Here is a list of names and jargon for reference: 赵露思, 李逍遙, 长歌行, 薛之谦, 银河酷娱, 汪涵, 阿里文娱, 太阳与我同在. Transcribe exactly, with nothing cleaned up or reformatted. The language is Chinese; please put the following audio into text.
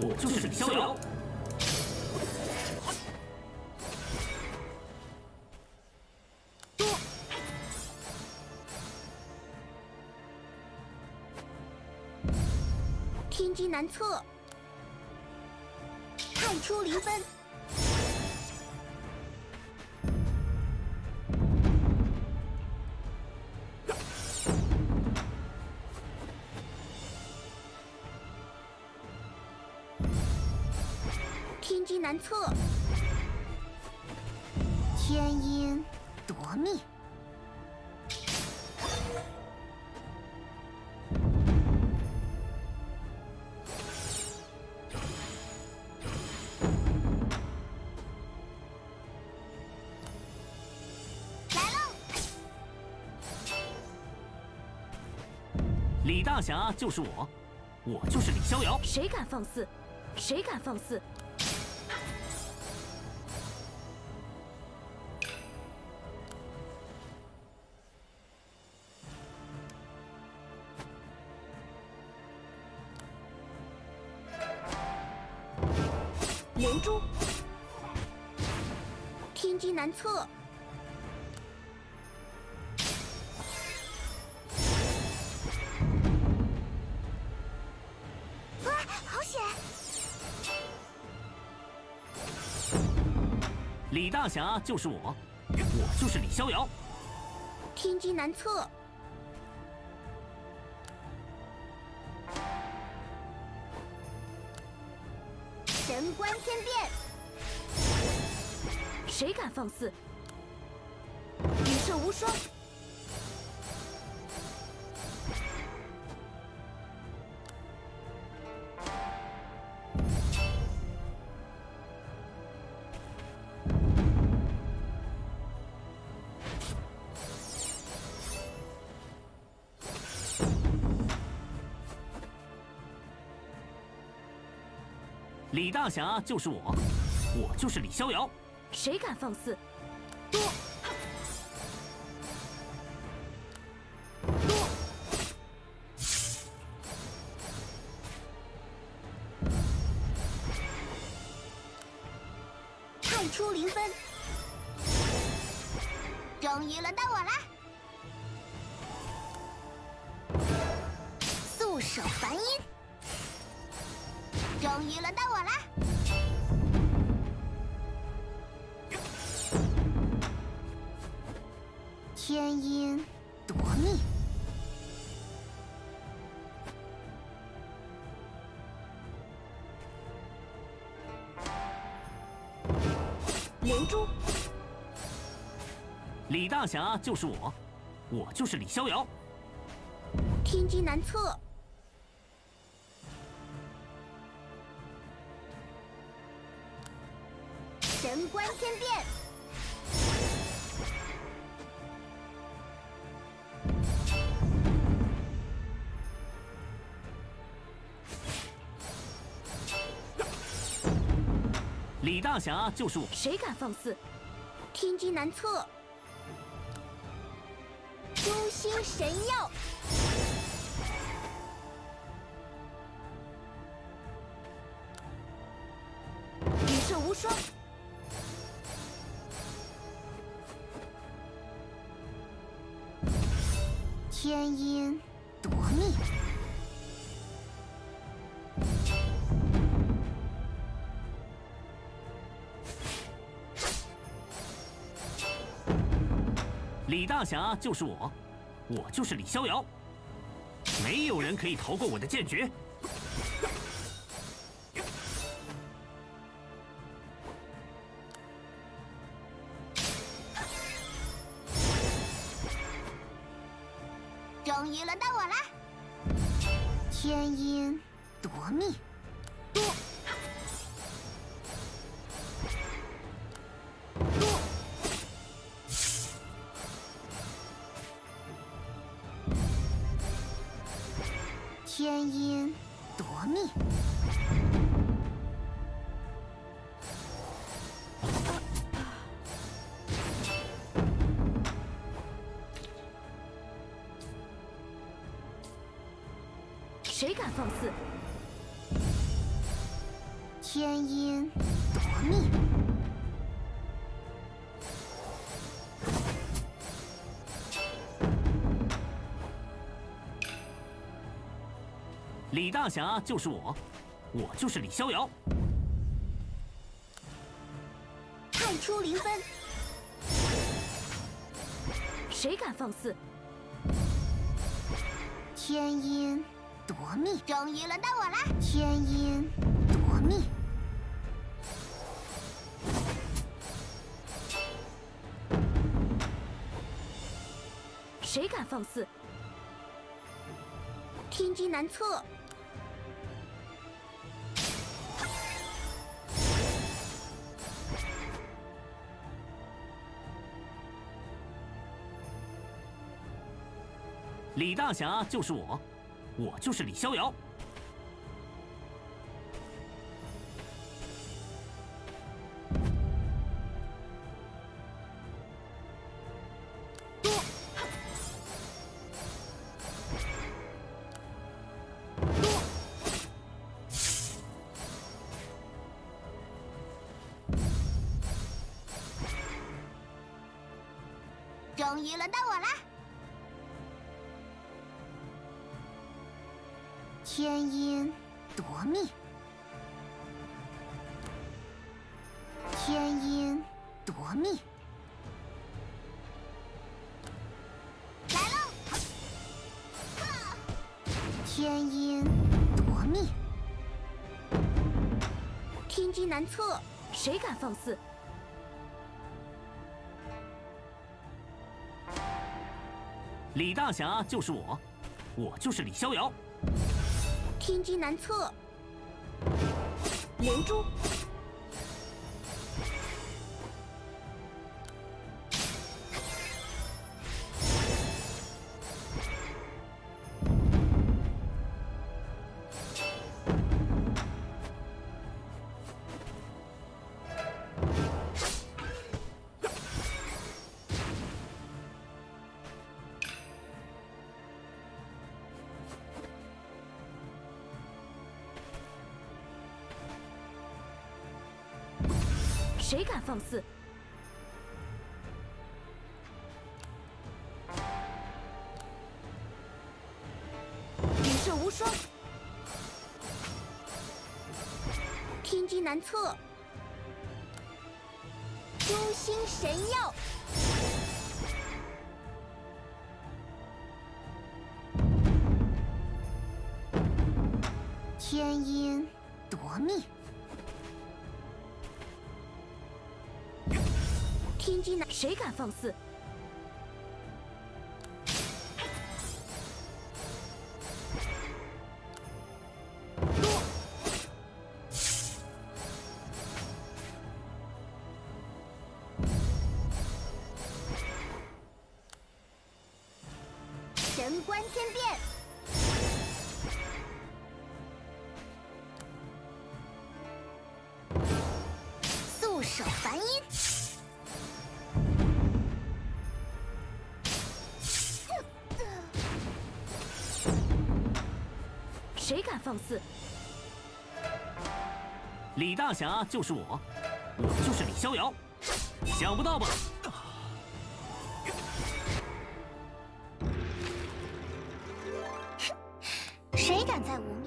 我就是李逍遥。 天机难测，派出离分。天机难测，天阴夺命。 李大侠就是我，我就是李逍遥。谁敢放肆？谁敢放肆？连珠，天机难测。 李大侠就是我，我就是李逍遥。天机难测，神官天变，谁敢放肆？宇宙无双。 李大侠就是我，我就是李逍遥。谁敢放肆？多多派出零分。终于轮到我了，素手梵音。 终于轮到我了！天阴夺命，连珠。李大侠就是我，我就是李逍遥。天机难测。 神官天变，李大侠就是我。谁敢放肆？天机难测，诛心神药。 天阴夺命，李大侠就是我，我就是李逍遥，没有人可以逃过我的剑诀。 终于轮到我了！天阴夺命，多多天阴夺命，谁敢放肆？天阴夺命。李大侠就是我，我就是李逍遥。探出零分，谁敢放肆？天阴夺命，终于轮到我了。天阴夺命，谁敢放肆？天机难测。 李大侠就是我，我就是李逍遥。终于轮到我了。 天阴夺命，天阴夺命，来喽！天阴夺命，天机难测，谁敢放肆？李大侠就是我，我就是李逍遥。 天机难测，连珠，谁敢放肆？举世无双，天机难测，诛星神药。 天机难，谁敢放肆？神官天变，素手梵音。 谁敢放肆？李大侠就是我，我就是李逍遥，想不到吧？谁敢再无